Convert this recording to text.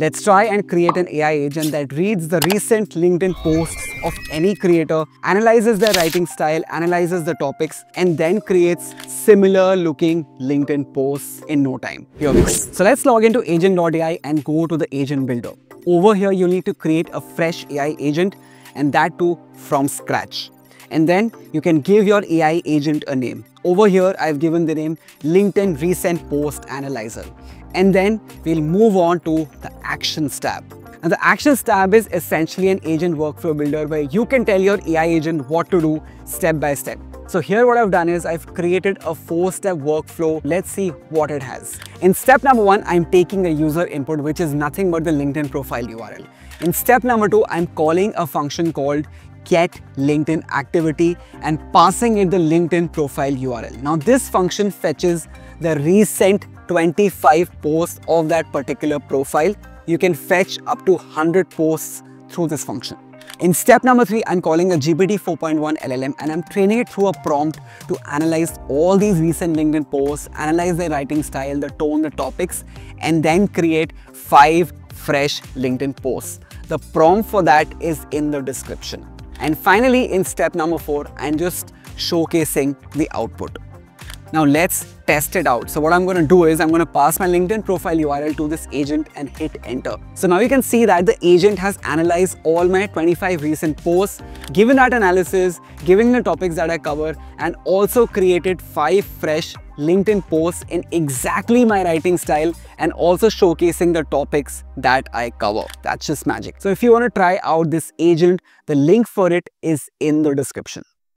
Let's try and create an AI agent that reads the recent LinkedIn posts of any creator, analyzes their writing style, analyzes the topics, and then creates similar looking LinkedIn posts in no time. Here we go. So let's log into agent.ai and go to the agent builder. Over here, you'll need to create a fresh AI agent, and that too from scratch. And then you can give your AI agent a name. Over here, I've given the name LinkedIn Recent Post Analyzer. And then we'll move on to the Actions tab. And the Actions tab is essentially an agent workflow builder where you can tell your AI agent what to do step by step. So here what I've done is I've created a 4-step workflow. Let's see what it has. In step number 1, I'm taking a user input, which is nothing but the LinkedIn profile URL. In step number 2, I'm calling a function called getLinkedInActivity and passing it the LinkedIn profile URL. Now this function fetches the recent 25 posts of that particular profile. You can fetch up to 100 posts through this function. In step number 3, I'm calling a GPT 4.1 LLM and I'm training it through a prompt to analyze all these recent LinkedIn posts, analyze their writing style, the tone, the topics, and then create 5 fresh LinkedIn posts. The prompt for that is in the description. And finally, in step number 4, I'm just showcasing the output. Now let's test it out. So what I'm going to do is I'm going to pass my LinkedIn profile URL to this agent and hit enter. So now you can see that the agent has analyzed all my 25 recent posts, given that analysis, given the topics that I cover, and also created 5 fresh LinkedIn posts in exactly my writing style and also showcasing the topics that I cover. That's just magic. So if you want to try out this agent, the link for it is in the description.